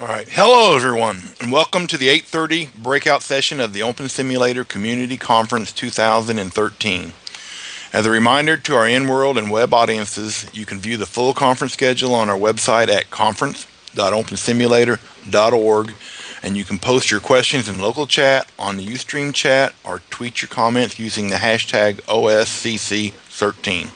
All right. Hello, everyone, and welcome to the 8:30 breakout session of the Open Simulator Community Conference 2013. As a reminder to our in-world and web audiences, you can view the full conference schedule on our website at conference.opensimulator.org, and you can post your questions in local chat, on the Ustream chat, or tweet your comments using the hashtag OSCC13.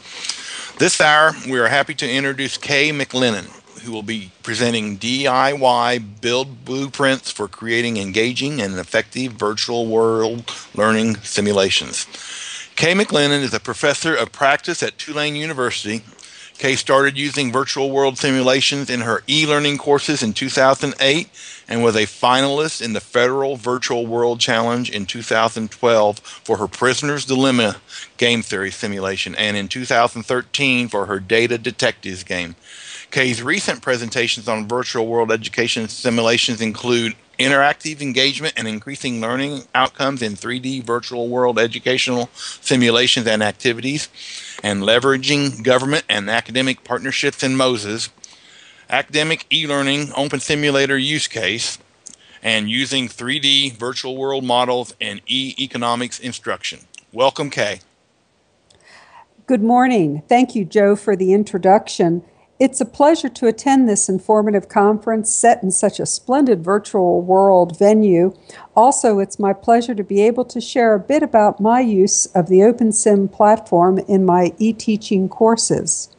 This hour, we are happy to introduce Kay McLennan, who will be presenting DIY build blueprints for creating engaging and effective virtual world learning simulations. Kay McLennan is a professor of practice at Tulane University. Kay started using virtual world simulations in her e-learning courses in 2008 and was a finalist in the Federal Virtual World Challenge in 2012 for her Prisoner's Dilemma game theory simulation and in 2013 for her Data Detectives game. Kay's recent presentations on virtual world education simulations include interactive engagement and increasing learning outcomes in 3D virtual world educational simulations and activities, and leveraging government and academic partnerships in MOSES, academic e-learning open simulator use case, and using 3D virtual world models in e-economics instruction. Welcome, Kay. Good morning. Thank you, Joe, for the introduction. It's a pleasure to attend this informative conference set in such a splendid virtual world venue. Also, it's my pleasure to be able to share a bit about my use of the OpenSim platform in my e-teaching courses.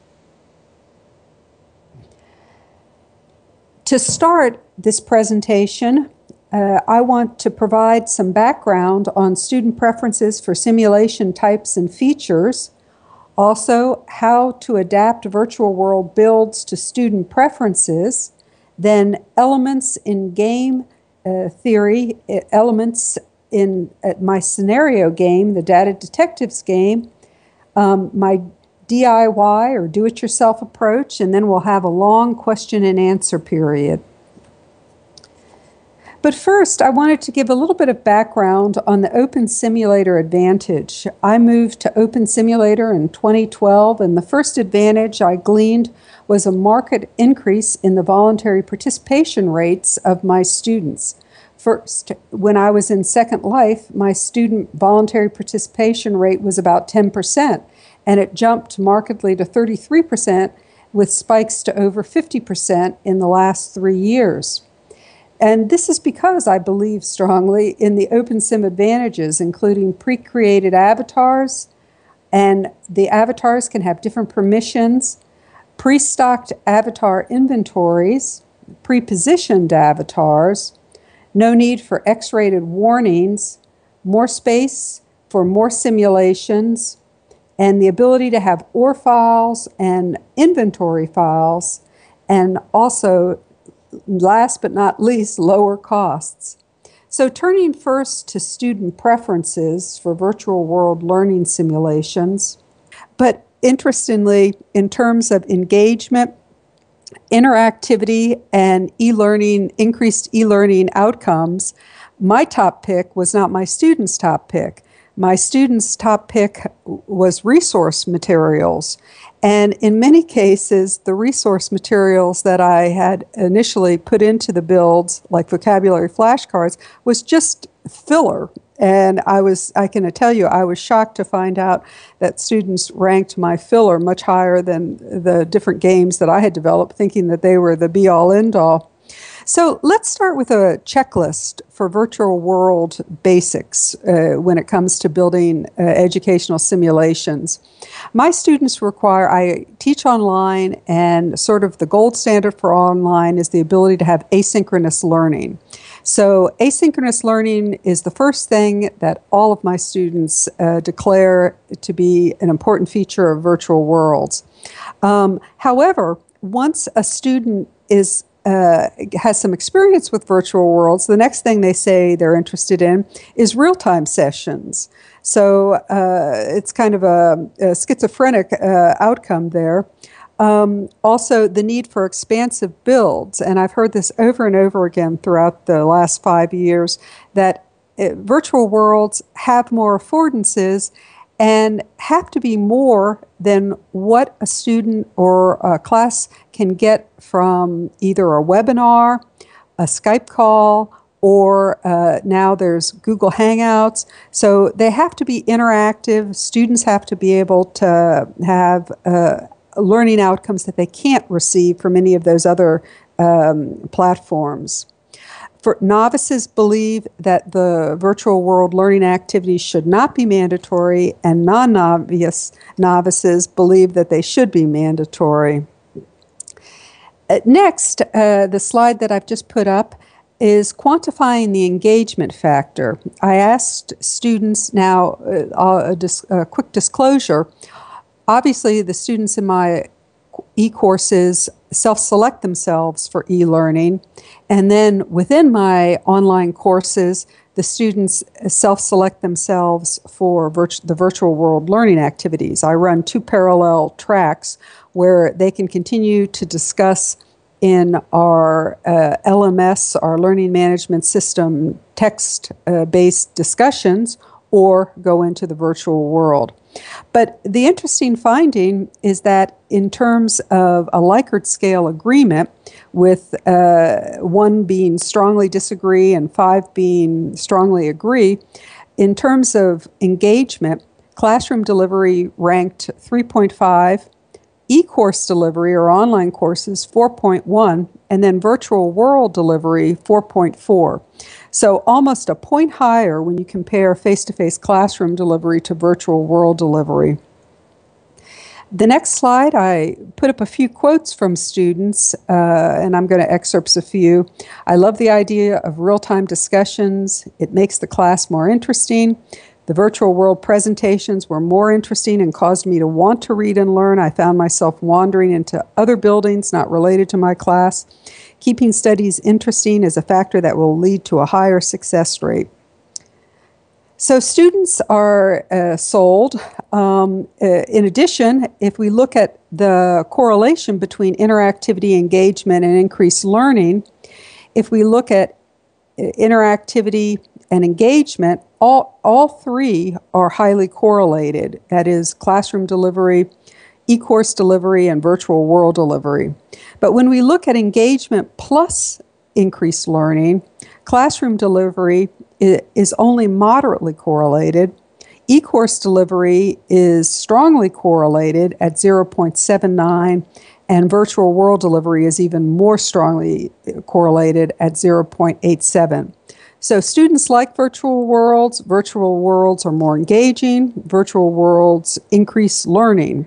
To start this presentation, I want to provide some background on student preferences for simulation types and features. Also, how to adapt virtual world builds to student preferences, then elements in game theory, elements in my scenario game, the Data Detectives game, my DIY or do-it-yourself approach, and then we'll have a long question and answer period. But first, I wanted to give a little bit of background on the Open Simulator advantage. I moved to Open Simulator in 2012, and the first advantage I gleaned was a marked increase in the voluntary participation rates of my students. First, when I was in Second Life, my student voluntary participation rate was about 10%, and it jumped markedly to 33%, with spikes to over 50% in the last 3 years. And this is because I believe strongly in the OpenSim advantages, including pre-created avatars, and the avatars can have different permissions, pre-stocked avatar inventories, pre-positioned avatars, no need for X-rated warnings, more space for more simulations, and the ability to have OR files and inventory files, and also last but not least, lower costs. So turning first to student preferences for virtual world learning simulations, but interestingly, in terms of engagement, interactivity, and e-learning, increased e-learning outcomes, my top pick was not my students' top pick. My students' top pick was resource materials. And in many cases, the resource materials that I had initially put into the builds, like vocabulary flashcards, was just filler. And I can tell you, I was shocked to find out that students ranked my filler much higher than the different games that I had developed, thinking that they were the be-all, end-all. So let's start with a checklist for virtual world basics when it comes to building educational simulations. My students require, I teach online, and sort of the gold standard for online is the ability to have asynchronous learning. So asynchronous learning is the first thing that all of my students declare to be an important feature of virtual worlds. However, once a student is has some experience with virtual worlds, the next thing they say they're interested in is real-time sessions. So it's kind of a schizophrenic outcome there. Also, the need for expansive builds, and I've heard this over and over again throughout the last 5 years, that virtual worlds have more affordances and have to be more than what a student or a class can get from either a webinar a Skype call, or now there's Google Hangouts. So they have to be interactive. Students have to be able to have learning outcomes that they can't receive from any of those other platforms. For novices believe that the virtual world learning activities should not be mandatory, and novices believe that they should be mandatory. Next, the slide that I've just put up is quantifying the engagement factor. I asked students now, a quick disclosure, obviously the students in my e-courses self-select themselves for e-learning, and then within my online courses the students self-select themselves for the virtual world learning activities. I run two parallel tracks where they can continue to discuss in our LMS, our learning management system, text-based discussions, or go into the virtual world. But the interesting finding is that in terms of a Likert scale agreement, with 1 being strongly disagree and 5 being strongly agree, in terms of engagement, classroom delivery ranked 3.5, e-course delivery or online courses 4.1, and then virtual world delivery 4.4. So almost a point higher when you compare face-to-face classroom delivery to virtual world delivery. The next slide, I put up a few quotes from students, and I'm going to excerpt a few. I love the idea of real-time discussions. It makes the class more interesting. The virtual world presentations were more interesting and caused me to want to read and learn. I found myself wandering into other buildings not related to my class. Keeping studies interesting is a factor that will lead to a higher success rate. So students are sold. In addition, if we look at the correlation between interactivity, engagement, and increased learning, if we look at interactivity and engagement, all three are highly correlated. That is classroom delivery, e-course delivery, and virtual world delivery. But when we look at engagement plus increased learning, classroom delivery is only moderately correlated. E-course delivery is strongly correlated at 0.79, and virtual world delivery is even more strongly correlated at 0.87. So students like virtual worlds. Virtual worlds are more engaging. Virtual worlds increase learning.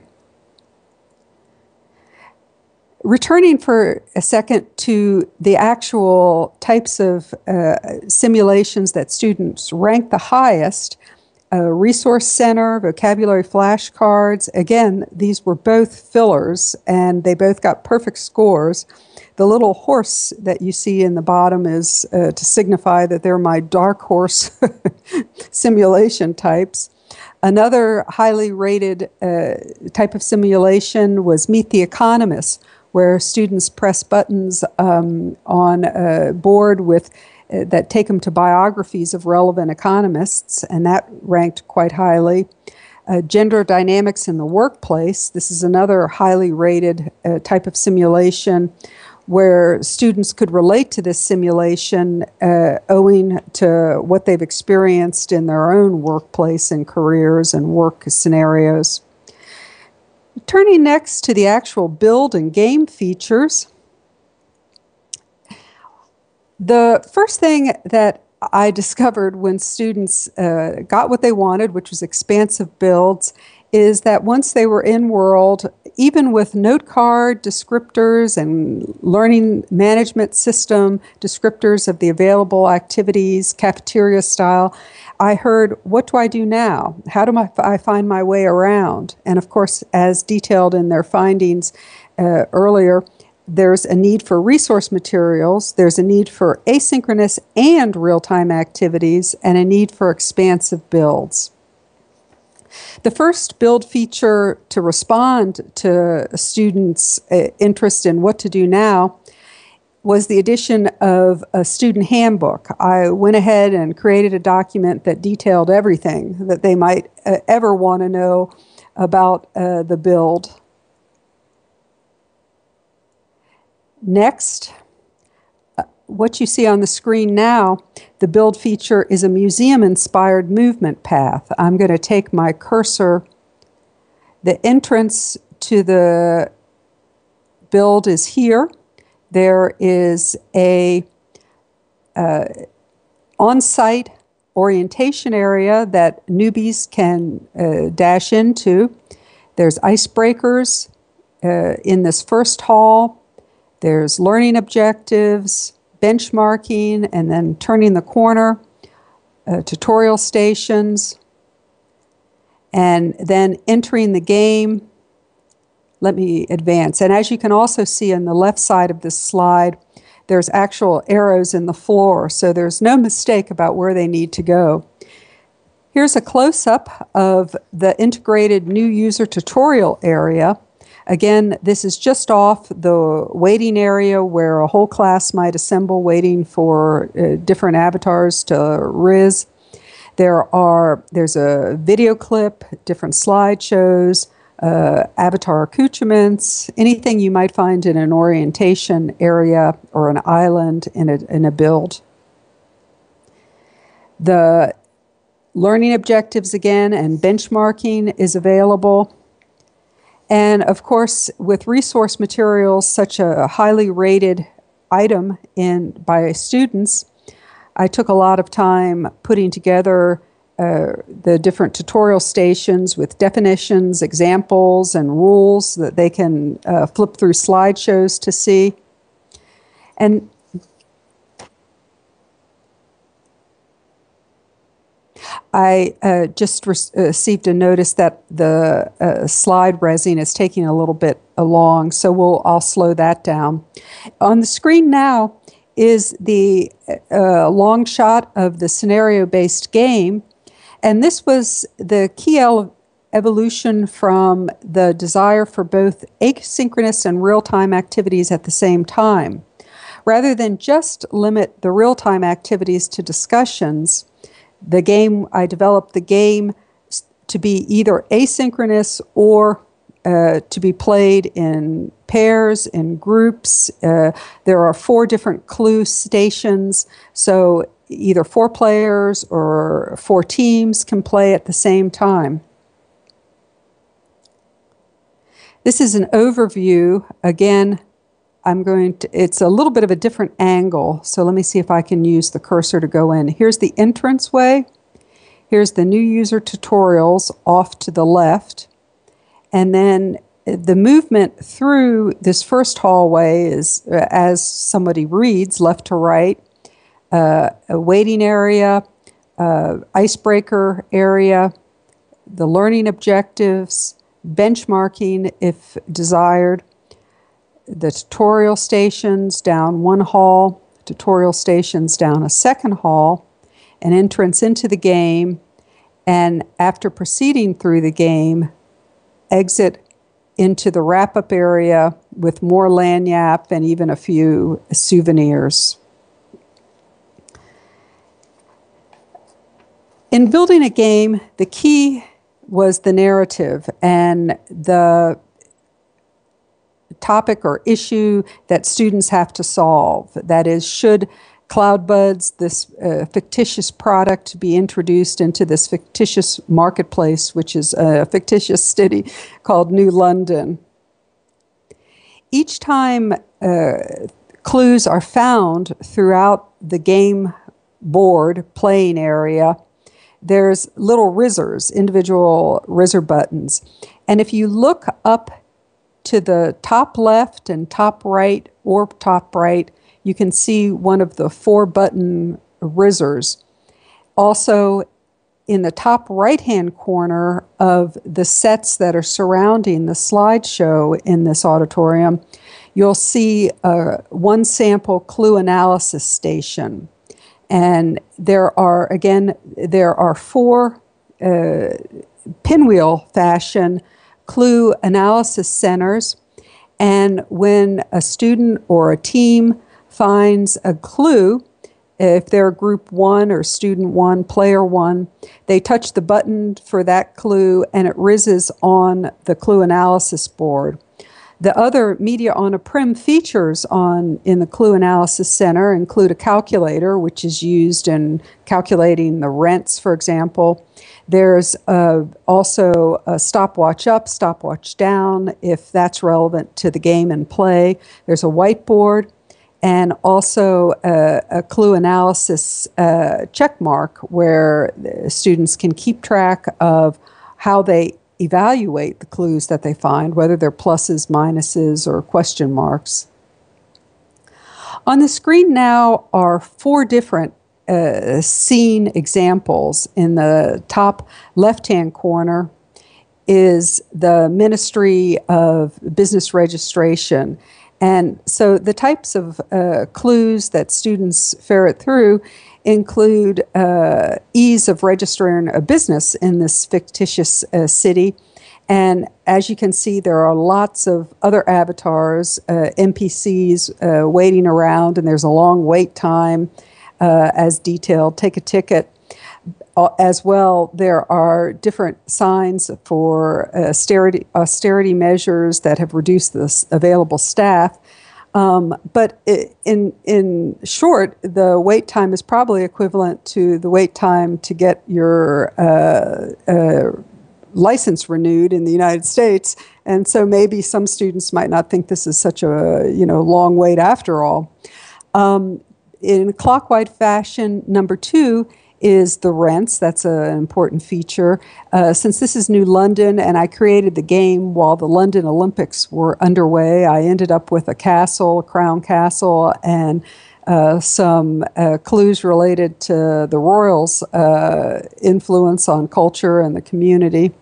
Returning for a second to the actual types of simulations that students rank the highest, resource center, vocabulary flashcards, again, these were both fillers and they both got perfect scores. The little horse that you see in the bottom is to signify that they're my dark horse simulation types. Another highly rated type of simulation was Meet the Economist, where students press buttons on a board with that take them to biographies of relevant economists, and that ranked quite highly. Gender dynamics in the workplace, this is another highly rated type of simulation, where students could relate to this simulation owing to what they've experienced in their own workplace and careers and work scenarios. Turning next to the actual build and game features, the first thing that I discovered when students got what they wanted, which was expansive builds, is that once they were in world, even with note card descriptors and learning management system descriptors of the available activities, cafeteria style, I heard, what do I do now? How do I find my way around? And of course, as detailed in their findings earlier, there's a need for resource materials, there's a need for asynchronous and real-time activities, and a need for expansive builds. The first build feature to respond to a student's interest in what to do now was the addition of a student handbook. I went ahead and created a document that detailed everything that they might ever want to know about the build. Next, what you see on the screen now, the build feature, is a museum-inspired movement path. I'm going to take my cursor. The entrance to the build is here. There is a on-site orientation area that newbies can dash into. There's icebreakers in this first hall. There's learning objectives, benchmarking, and then turning the corner, tutorial stations, and then entering the game. Let me advance. And as you can also see on the left side of this slide, there's actual arrows in the floor, so there's no mistake about where they need to go. Here's a close-up of the integrated new user tutorial area. Again, this is just off the waiting area where a whole class might assemble waiting for different avatars to riz. There's a video clip, different slideshows, avatar accoutrements, anything you might find in an orientation area or an island in a build. The learning objectives again and benchmarking is available. And of course, with resource materials, such a highly rated item by students, I took a lot of time putting together the different tutorial stations with definitions, examples, and rules that they can flip through slideshows to see. And I just received a notice that the slide resing is taking a little bit long, so I'll slow that down. On the screen now is the long shot of the scenario-based game. And this was the key evolution from the desire for both asynchronous and real-time activities at the same time. Rather than just limit the real-time activities to discussions, I developed the game to be either asynchronous or to be played in pairs, in groups. There are 4 different clue stations, so either 4 players or 4 teams can play at the same time. This is an overview. Again, it's a little bit of a different angle, so let me see if I can use the cursor to go in. Here's the entranceway. Here's the new user tutorials off to the left. And then the movement through this first hallway is, as somebody reads, left to right. A waiting area, icebreaker area, the learning objectives, benchmarking if desired, the tutorial stations down one hall, tutorial stations down a second hall, an entrance into the game, and after proceeding through the game, exit into the wrap-up area with more lagniappe and even a few souvenirs. In building a game, the key was the narrative, and the topic or issue that students have to solve. That is, should CloudBuds, this fictitious product, be introduced into this fictitious marketplace, which is a fictitious city called New London? Each time clues are found throughout the game board playing area, there's little rizzers, individual rizzer buttons. And if you look up to the top left and top right or top right, you can see one of the 4 button rizzers. Also, in the top right-hand corner of the sets that are surrounding the slideshow in this auditorium, you'll see a 1 sample clue analysis station. And there are 4 pinwheel fashion clue analysis centers. And when a student or a team finds a clue, if they're group 1 or student 1, player 1, they touch the button for that clue and it rizzes on the clue analysis board. The other media on a prem features in the Clue Analysis Center include a calculator, which is used in calculating the rents, for example. There's also a stopwatch up, stopwatch down, if that's relevant to the game and play. There's a whiteboard and also a Clue Analysis checkmark where the students can keep track of how they evaluate the clues that they find, whether they're pluses, minuses, or question marks. On the screen now are four different scene examples. In the top left-hand corner is the Ministry of Business Registration. And so the types of clues that students ferret through include ease of registering a business in this fictitious city. And as you can see, there are lots of other avatars, NPCs waiting around, and there's a long wait time as detailed. Take a ticket. As well, there are different signs for austerity measures that have reduced the available staff. But in short, the wait time is probably equivalent to the wait time to get your license renewed in the United States. And so maybe some students might not think this is such a long wait after all. In clockwise fashion, number two is the rents. That's an important feature. Since this is New London and I created the game while the London Olympics were underway, I ended up with a castle, a crown castle, and some clues related to the royals' influence on culture and the community.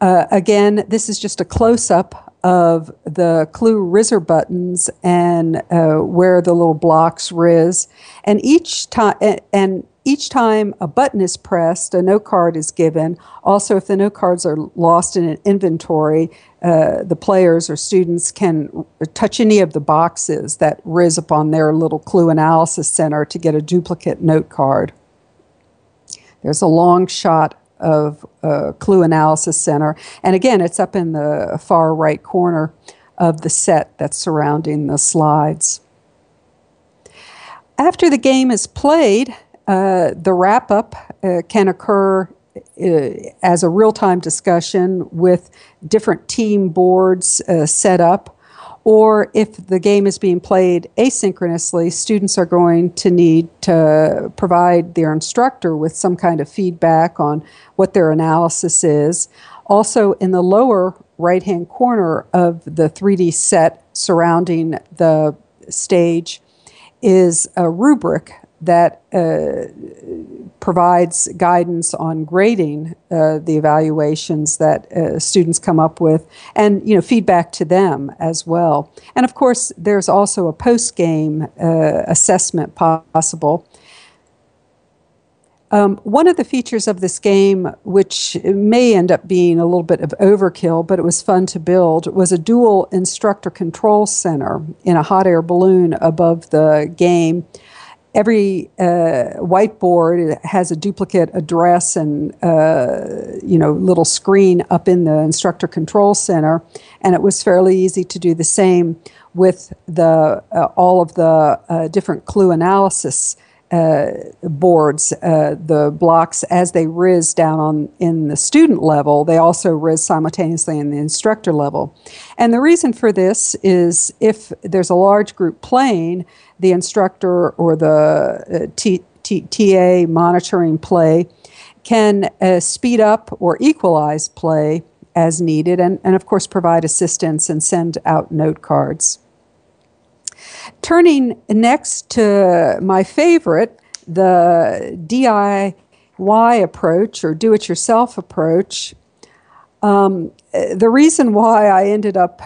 Again, this is just a close-up of the clue rizzer buttons and where the little blocks rizz, and each time a button is pressed, a note card is given. Also, if the note cards are lost in an inventory, the players or students can touch any of the boxes that rizz upon their little Clue Analysis Center to get a duplicate note card. There's a long shot of Clue Analysis Center. And again, it's up in the far right corner of the set that's surrounding the slides. After the game is played, the wrap-up can occur as a real-time discussion with different team boards set up. Or if the game is being played asynchronously, students are going to need to provide their instructor with some kind of feedback on what their analysis is. Also, in the lower right-hand corner of the 3D set surrounding the stage is a rubric that provides guidance on grading the evaluations that students come up with, and feedback to them as well. And of course, there's also a post-game assessment possible. One of the features of this game, which may end up being a little bit of overkill, but it was fun to build, was a dual instructor control center in a hot air balloon above the game. Every whiteboard has a duplicate address and little screen up in the instructor control center, and it was fairly easy to do the same with the all of the different clue analysis boards. The blocks, as they rizz down in the student level, they also rizz simultaneously in the instructor level. And the reason for this is if there's a large group playing, the instructor or the TA monitoring play can speed up or equalize play as needed, and of course provide assistance and send out note cards. Turning next to my favorite, the DIY approach, or do-it-yourself approach. The reason why I ended up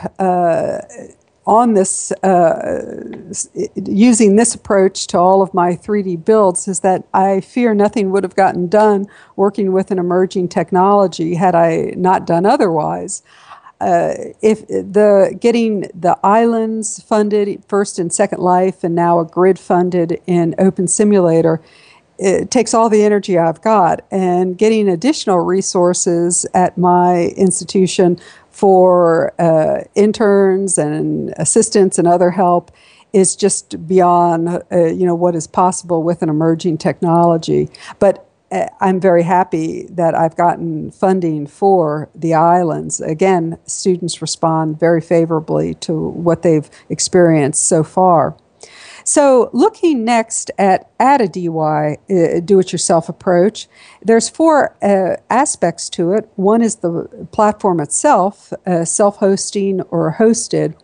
on this, using this approach to all of my 3D builds, is that I fear nothing would have gotten done working with an emerging technology had I not done otherwise. Getting the islands funded first in Second Life and now a grid funded in Open Simulator it takes all the energy I've got, and getting additional resources at my institution for interns and assistants and other help is just beyond what is possible with an emerging technology. But I'm very happy that I've gotten funding for the islands. Again, students respond very favorably to what they've experienced so far. So looking next at a DIY, do-it-yourself approach, there's four aspects to it. One is the platform itself, self-hosting or hosted.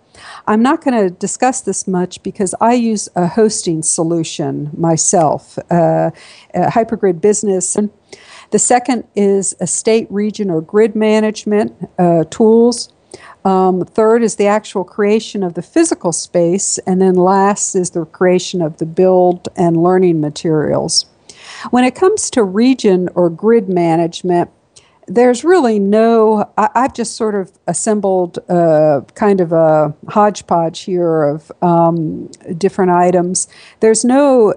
I'm not going to discuss this much because I use a hosting solution myself, Hypergrid Business. The second is estate, region, or grid management tools. Third is the actual creation of the physical space. And then last is the creation of the build and learning materials. When it comes to region or grid management, there's really no, I've just sort of assembled kind of a hodgepodge here of different items. There's no,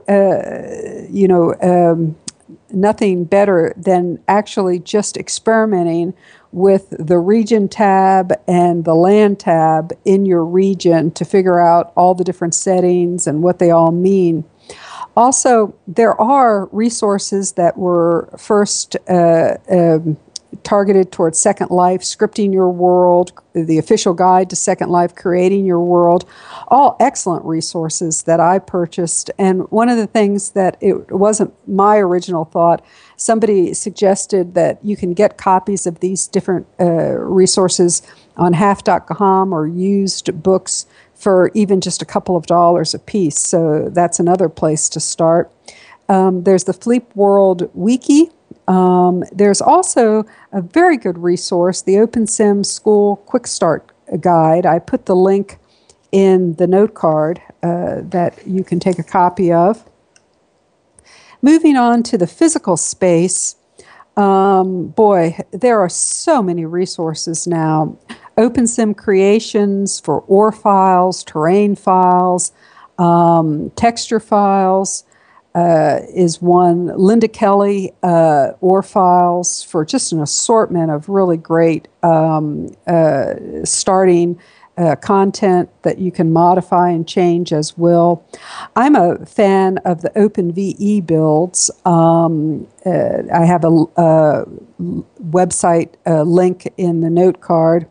nothing better than actually just experimenting with the region tab and the land tab in your region to figure out all the different settings and what they all mean. Also, there are resources that were first targeted towards Second Life, Scripting Your World, the official guide to Second Life, Creating Your World, all excellent resources that I purchased. And one of the things that it wasn't my original thought, somebody suggested that you can get copies of these different resources on half.com or used books for even just a couple of dollars a piece. So that's another place to start. There's the Fleep World Wiki. There's also a very good resource, the OpenSim School Quick Start Guide. I put the link in the note card that you can take a copy of. Moving on to the physical space, boy, there are so many resources now. OpenSim creations for OR files, terrain files, texture files, is one. Linda Kelly OR files for just an assortment of really great starting content that you can modify and change as well. I'm a fan of the OpenVE builds. I have a website link in the note card.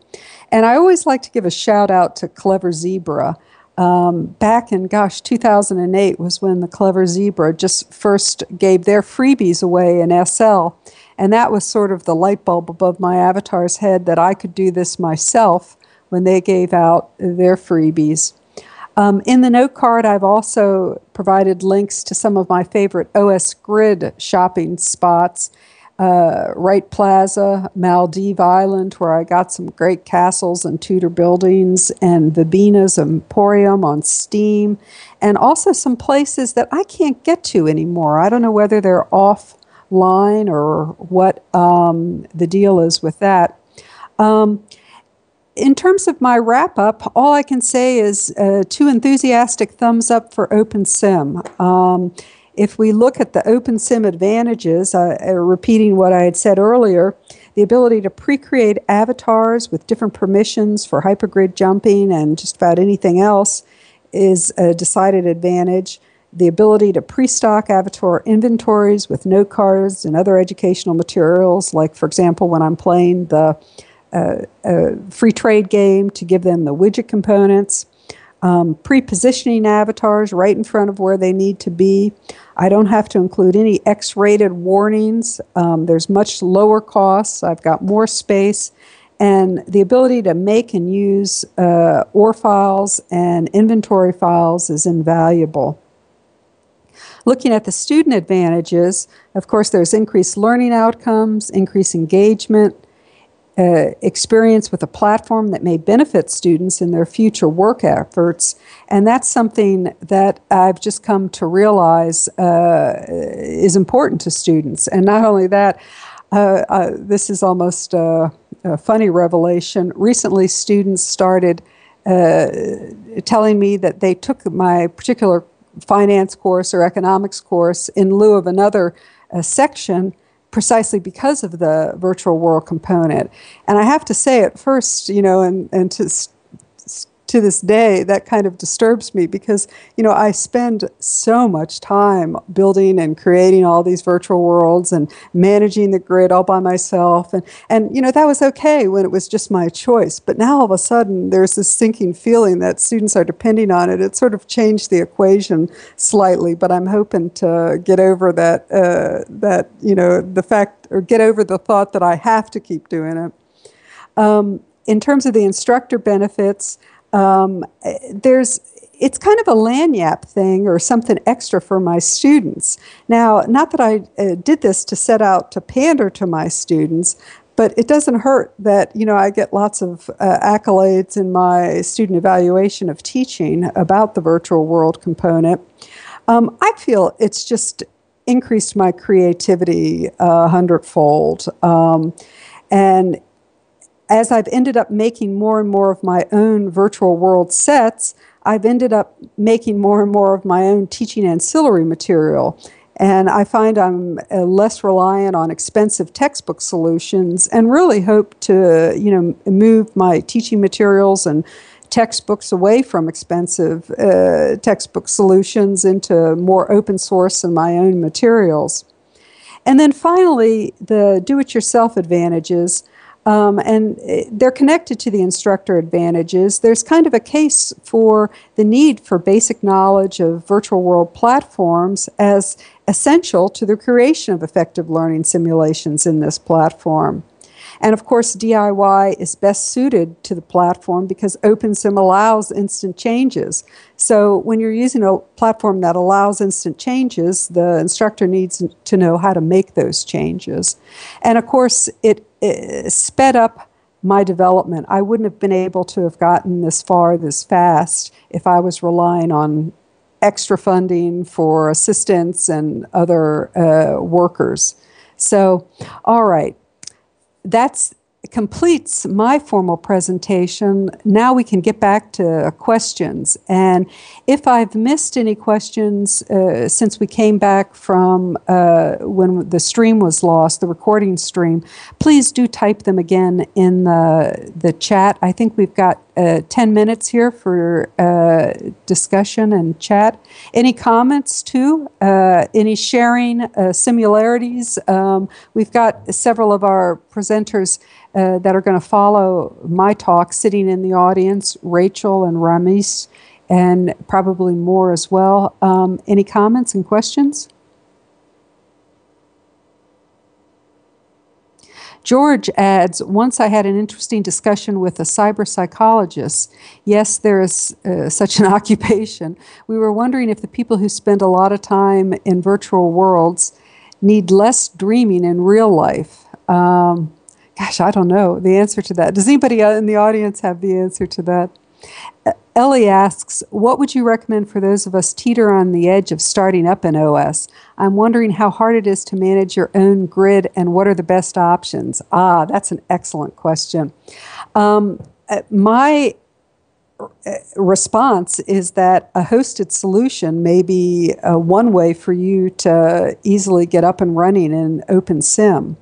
And I always like to give a shout out to Clever Zebra. Back in, gosh, 2008 was when the Clever Zebra just first gave their freebies away in SL. And that was sort of the light bulb above my avatar's head that I could do this myself when they gave out their freebies. In the note card, I've also provided links to some of my favorite OS Grid shopping spots. Wright Plaza, Maldive Island, where I got some great castles and Tudor buildings, and the Bina's Emporium on Steam, and also some places that I can't get to anymore. I don't know whether they're offline or what the deal is with that. In terms of my wrap-up, all I can say is two enthusiastic thumbs up for OpenSim. If we look at the OpenSim advantages, repeating what I had said earlier, the ability to pre-create avatars with different permissions for hypergrid jumping and just about anything else is a decided advantage. The ability to pre-stock avatar inventories with note cards and other educational materials, like, for example, when I'm playing the free trade game, to give them the widget components. Pre-positioning avatars right in front of where they need to be. I don't have to include any X-rated warnings. There's much lower costs. I've got more space. And the ability to make and use OR files and inventory files is invaluable. Looking at the student advantages, of course, there's increased learning outcomes, increased engagement, experience with a platform that may benefit students in their future work efforts. And that's something that I've just come to realize is important to students. And not only that, this is almost a funny revelation. Recently, students started telling me that they took my particular finance course or economics course in lieu of another section, precisely because of the virtual world component. And I have to say, at first, you know, and to this day, that kind of disturbs me because, you know, I spend so much time building and creating all these virtual worlds and managing the grid all by myself. And you know, that was okay when it was just my choice. But now all of a sudden, there's this sinking feeling that students are depending on it. It sort of changed the equation slightly, but I'm hoping to get over that, you know, the fact, or get over the thought that I have to keep doing it. In terms of the instructor benefits, it's kind of a lanyap thing or something extra for my students. Now, not that I did this to set out to pander to my students, but it doesn't hurt that, you know, I get lots of accolades in my student evaluation of teaching about the virtual world component. I feel it's just increased my creativity 100-fold. And as I've ended up making more and more of my own virtual world sets, I've ended up making more and more of my own teaching ancillary material. And I find I'm less reliant on expensive textbook solutions and really hope to, you know, move my teaching materials and textbooks away from expensive textbook solutions into more open source and my own materials. And then finally, the do-it-yourself advantages. And they're connected to the instructor advantages. There's kind of a case for the need for basic knowledge of virtual world platforms as essential to the creation of effective learning simulations in this platform. And of course, DIY is best suited to the platform because OpenSim allows instant changes. So when you're using a platform that allows instant changes, the instructor needs to know how to make those changes. And of course, it sped up my development. I wouldn't have been able to have gotten this far this fast if I was relying on extra funding for assistants and other workers. So, all right. That completes my formal presentation. Now we can get back to questions. And if I've missed any questions since we came back from when the stream was lost, the recording stream, please do type them again in the chat. I think we've got 10 minutes here for discussion and chat. Any comments too? Any sharing similarities? We've got several of our presenters that are going to follow my talk sitting in the audience, Rachel and Ramesh, and probably more as well. Any comments and questions? George adds, once I had an interesting discussion with a cyber psychologist. Yes, there is such an occupation. We were wondering if the people who spend a lot of time in virtual worlds need less dreaming in real life. Gosh, I don't know the answer to that. Does anybody in the audience have the answer to that? Ellie asks, what would you recommend for those of us teeter on the edge of starting up an OS? I'm wondering how hard it is to manage your own grid and what are the best options? Ah, that's an excellent question. My response is that a hosted solution may be one way for you to easily get up and running in OpenSim.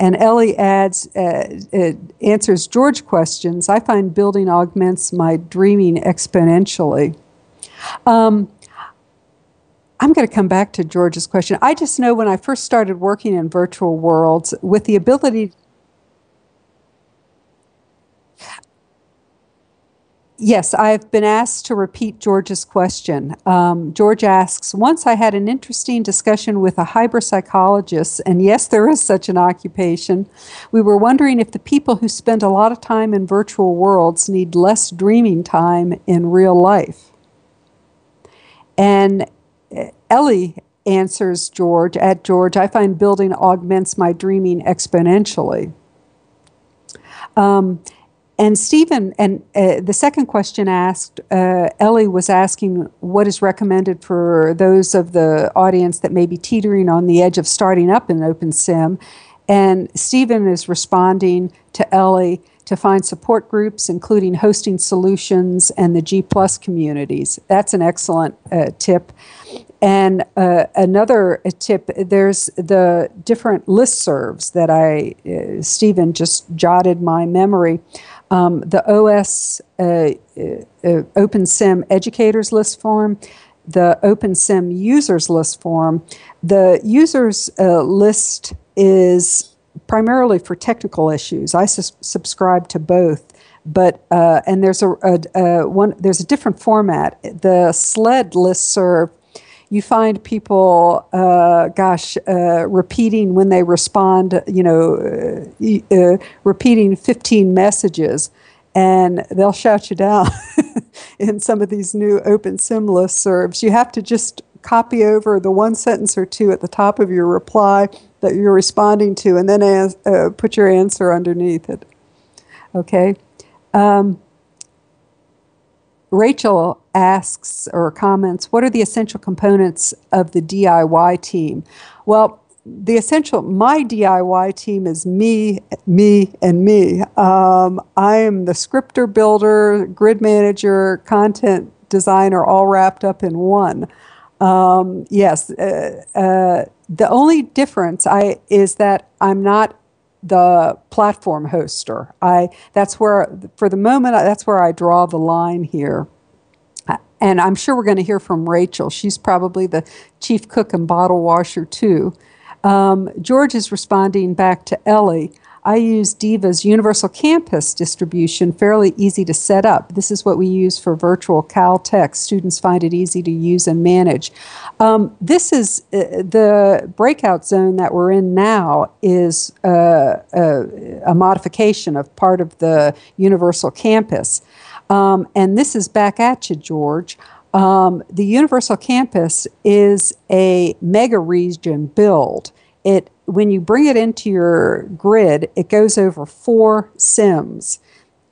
And Ellie adds, answers George's questions. I find building augments my dreaming exponentially. I'm going to come back to George's question. I just know when I first started working in virtual worlds, with the ability... Yes, I've been asked to repeat George's question. George asks, once I had an interesting discussion with a cyber psychologist, and yes, there is such an occupation. We were wondering if the people who spend a lot of time in virtual worlds need less dreaming time in real life. And Ellie answers George, at George, I find building augments my dreaming exponentially. And Stephen, and the second question asked, Ellie was asking what is recommended for those of the audience that may be teetering on the edge of starting up in OpenSim. And Stephen is responding to Ellie to find support groups, including Hosting Solutions and the G+ communities. That's an excellent tip. And another tip, there's the different listservs that I, Stephen, just jotted my memory. The OpenSim Educators List Form, the OpenSim Users List Form. The Users List is primarily for technical issues. I subscribe to both, but and there's a different format. The SLED listserv, you find people, repeating when they respond, you know, repeating 15 messages, and they'll shout you down in some of these new OpenSim listservs. You have to just copy over the one sentence or two at the top of your reply that you're responding to, and then put your answer underneath it. Okay. Rachel asks or comments, what are the essential components of the DIY team? Well, my DIY team is me, me, and me. I am the scripter builder, grid manager, content designer, all wrapped up in one. Yes, the only difference is that I'm not the platform hoster. That's where, for the moment, that's where I draw the line here. And I'm sure we're going to hear from Rachel. She's probably the chief cook and bottle washer too. George is responding back to Ellie. I use Diva's Universal Campus distribution, fairly easy to set up. This is what we use for virtual Caltech. Students find it easy to use and manage. This is the breakout zone that we're in now is a modification of part of the Universal Campus. And this is back at you, George. The Universal Campus is a mega region build. When you bring it into your grid, it goes over 4 sims.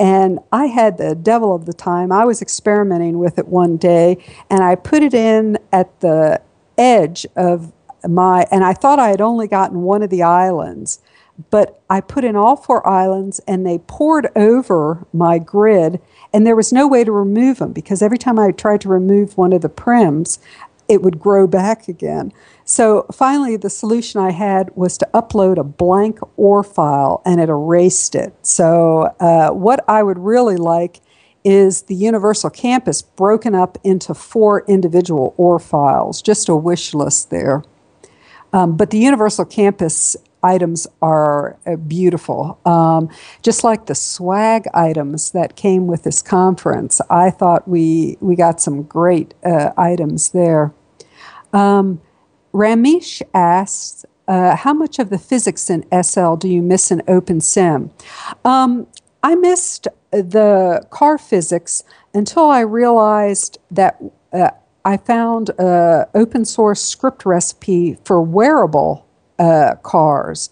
And I had the devil of the time. I was experimenting with it one day, and I put it in at the edge of my, and I thought I had only gotten one of the islands, but I put in all 4 islands, and they poured over my grid, and there was no way to remove them, because every time I tried to remove one of the prims, it would grow back again. So finally, the solution I had was to upload a blank OR file, and it erased it. So what I would really like is the Universal Campus broken up into 4 individual OR files, just a wish list there. But the Universal Campus items are beautiful. Just like the swag items that came with this conference, I thought we got some great items there. Ramesh asks, how much of the physics in SL do you miss in OpenSim? I missed the car physics until I realized that I found an open source script recipe for wearable cars.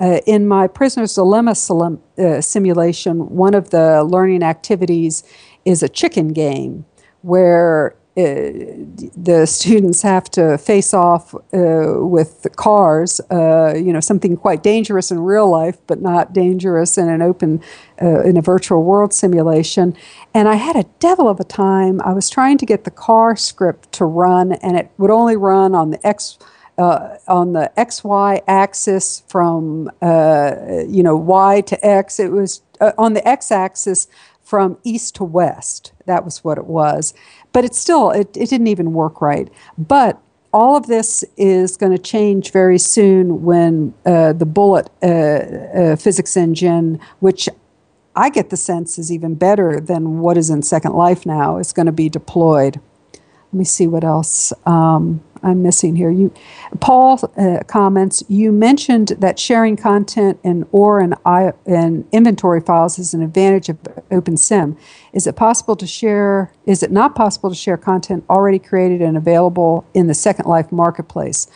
In my Prisoner's Dilemma simulation, one of the learning activities is a chicken game where the students have to face off with the cars, you know, something quite dangerous in real life, but not dangerous in an open, in a virtual world simulation. And I had a devil of a time. I was trying to get the car script to run, and it would only run on the XY axis from, you know, Y to X. It was on the X axis from east to west. That was what it was. But it still, it didn't even work right. But all of this is going to change very soon when the Bullet physics engine, which I get the sense is even better than what is in Second Life now, is going to be deployed. Let me see what else I'm missing here. Paul comments, you mentioned that sharing content in OR and inventory files is an advantage of OpenSim. Is it not possible to share content already created and available in the Second Life marketplace?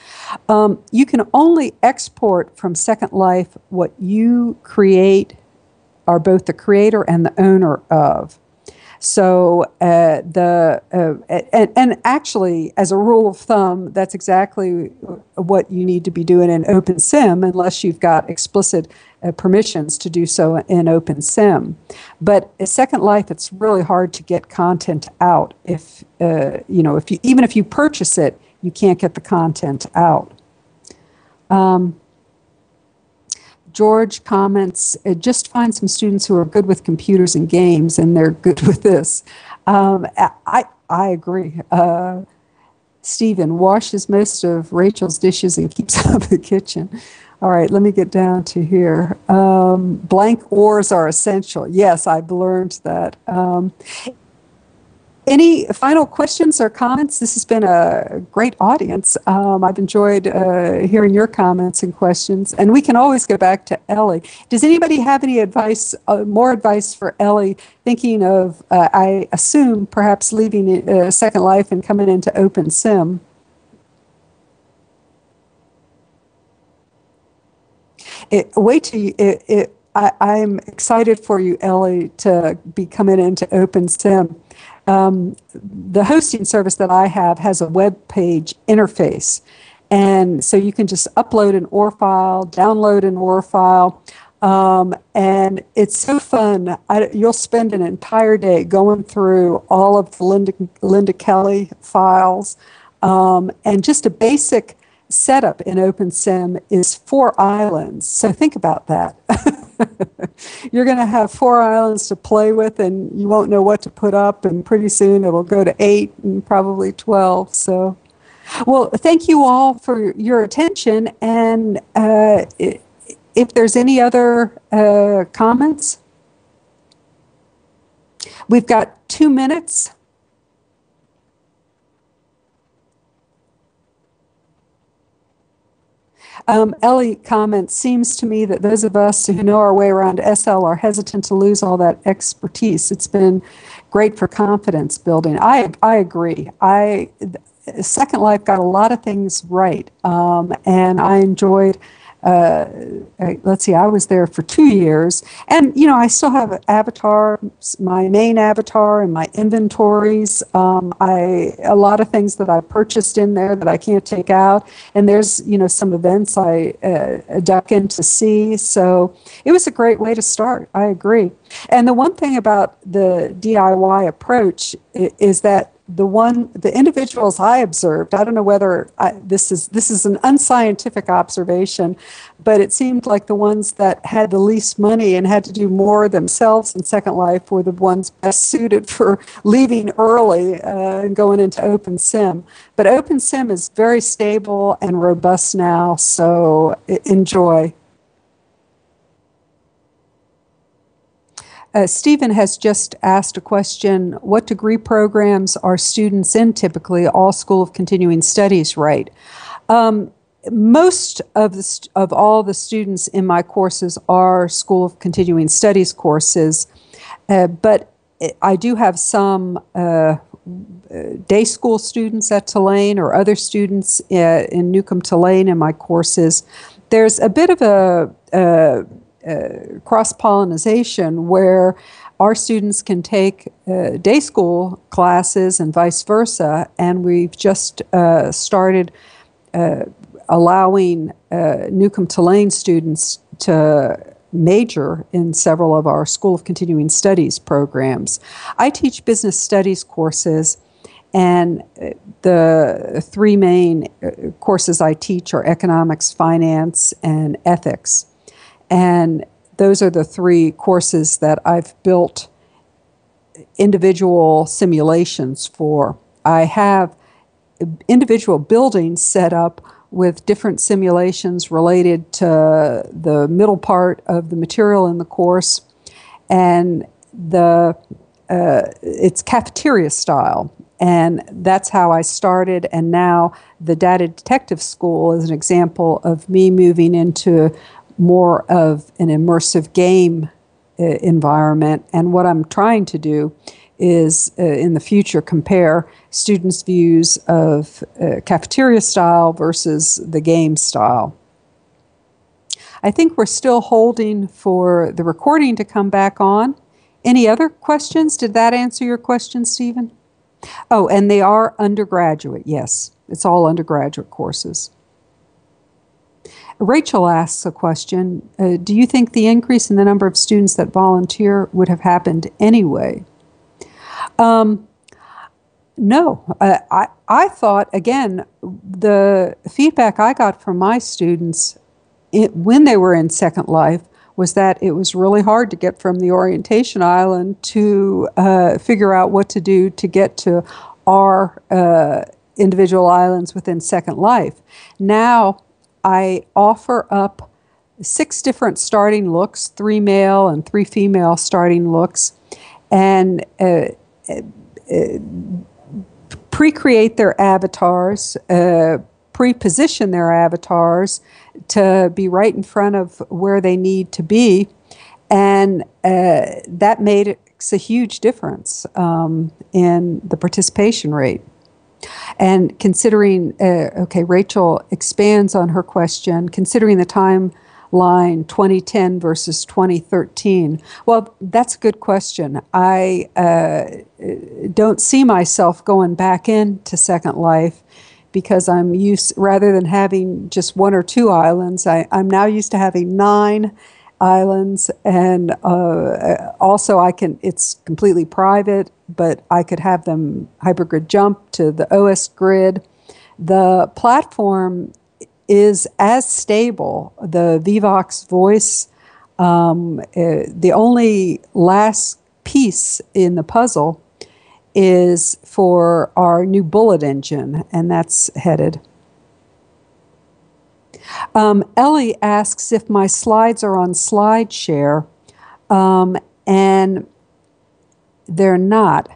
You can only export from Second Life what you create are both the creator and the owner of. So and actually, as a rule of thumb, that's exactly what you need to be doing in OpenSim, unless you've got explicit permissions to do so in OpenSim. But at Second Life, it's really hard to get content out. If you know, even if you purchase it, you can't get the content out. George comments, just find some students who are good with computers and games, and they're good with this. I agree. Stephen washes most of Rachel's dishes and keeps out of the kitchen. All right, let me get down to here. Blank ors are essential. Yes, I've learned that. Any final questions or comments? This has been a great audience. I've enjoyed hearing your comments and questions. And we can always go back to Ellie. Does anybody have any advice, more advice for Ellie, thinking of, I assume, perhaps leaving Second Life and coming into OpenSim? I'm excited for you, Ellie, to be coming into OpenSim. The hosting service that I have has a web page interface, and so you can just upload an OR file, download an OR file, and it's so fun. You'll spend an entire day going through all of the Linda Kelly files, and just a basic setup in OpenSim is 4 islands. So think about that. You're going to have 4 islands to play with, and you won't know what to put up, and pretty soon it'll go to 8 and probably 12. So, well, thank you all for your attention, and if there's any other comments, we've got 2 minutes. Ellie comments, seems to me that those of us who know our way around SL are hesitant to lose all that expertise. It's been great for confidence building. I agree. Second Life got a lot of things right, and I enjoyed, let's see, I was there for 2 years, and you know, I still have an avatar, my main avatar, and my inventories. A lot of things that I purchased in there that I can't take out, and there's, you know, some events I duck in to see. So it was a great way to start. I agree. And the one thing about the DIY approach is that the individuals I observed, I don't know whether this is an unscientific observation, but it seemed like the ones that had the least money and had to do more themselves in Second Life were the ones best suited for leaving early and going into OpenSim. But OpenSim is very stable and robust now, so enjoy. Stephen has just asked a question, what degree programs are students in typically? All School of Continuing Studies, right? Most of all the students in my courses are School of Continuing Studies courses, but I do have some day school students at Tulane or other students in Newcomb-Tulane in my courses. There's a bit of a cross-pollination where our students can take day school classes and vice versa, and we've just started allowing Newcomb-Tulane students to major in several of our School of Continuing Studies programs. I teach business studies courses, and the 3 main courses I teach are economics, finance, and ethics. And those are the 3 courses that I've built individual simulations for. I have individual buildings set up with different simulations related to the middle part of the material in the course, and it's cafeteria style. And that's how I started, and now the Data Detective School is an example of me moving into more of an immersive game environment. And what I'm trying to do is, in the future, compare students' views of cafeteria style versus the game style. I think we're still holding for the recording to come back on. Any other questions? Did that answer your question, Stephen? Oh, and they are undergraduate, yes. It's all undergraduate courses. Rachel asks a question, do you think the increase in the number of students that volunteer would have happened anyway? No. I thought, again, the feedback I got from my students when they were in Second Life was that it was really hard to get from the orientation island to figure out what to do to get to our individual islands within Second Life. Now I offer up 6 different starting looks, 3 male and 3 female starting looks, and pre-create their avatars, pre-position their avatars to be right in front of where they need to be, and that made a huge difference in the participation rate. And considering, okay, Rachel expands on her question, considering the timeline 2010 versus 2013. Well, that's a good question. I don't see myself going back into Second Life, because I'm used, rather than having just 1 or 2 islands, I'm now used to having 9 islands, and also I can, it's completely private, but I could have them hypergrid jump to the OS grid. The platform is as stable, the Vivox voice, the only last piece in the puzzle is for our new bullet engine, and that's headed. Ellie asks if my slides are on SlideShare, and they're not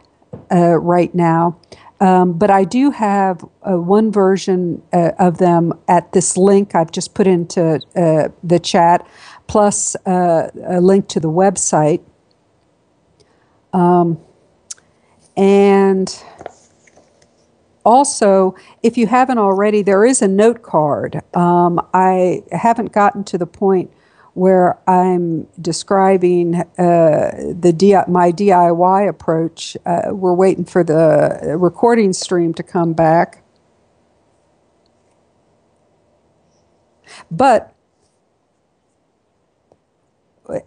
right now, but I do have 1 version of them at this link I've just put into the chat, plus a link to the website. And also, if you haven't already, there is a note card. I haven't gotten to the point where I'm describing my DIY approach. We're waiting for the recording stream to come back. But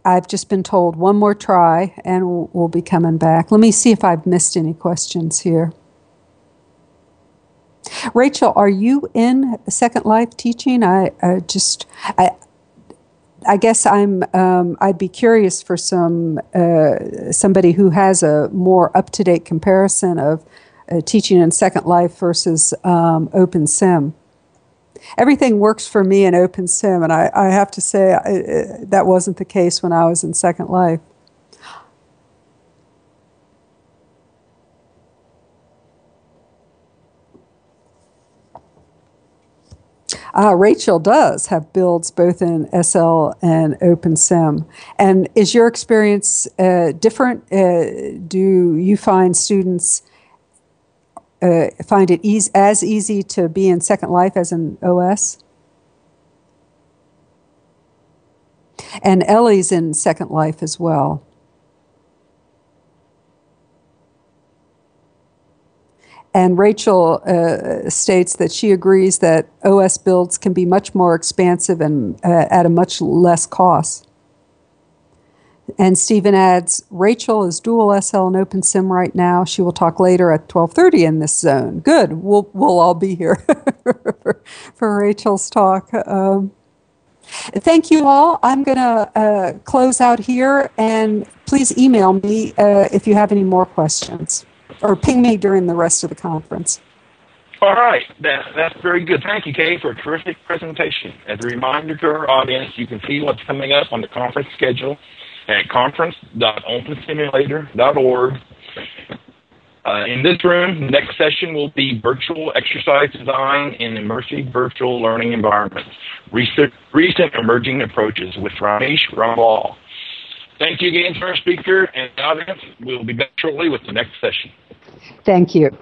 I've just been told one more try, and we'll be coming back. Let me see if I've missed any questions here. Rachel, are you in Second Life teaching? I guess I'm. I'd be curious for somebody who has a more up-to-date comparison of teaching in Second Life versus OpenSim. Everything works for me in OpenSim, and I have to say that wasn't the case when I was in Second Life. Rachel does have builds both in SL and OpenSim. And is your experience different? Do you find students find it as easy to be in Second Life as in OS? And Ellie's in Second Life as well. And Rachel states that she agrees that OS builds can be much more expansive and at a much less cost. And Stephen adds, Rachel is dual SL and OpenSim right now. She will talk later at 12:30 in this zone. Good. We'll all be here for Rachel's talk. Thank you all. I'm going to close out here, and please email me if you have any more questions, or ping me during the rest of the conference. All right. That's very good. Thank you, Kay, for a terrific presentation. As a reminder to our audience, you can see what's coming up on the conference schedule at conference.opensimulator.org. In this room, the next session will be virtual exercise design in immersive virtual learning environments, recent emerging approaches with Ramesh Rambal. Thank you again to our speaker and audience. We'll be back shortly with the next session. Thank you.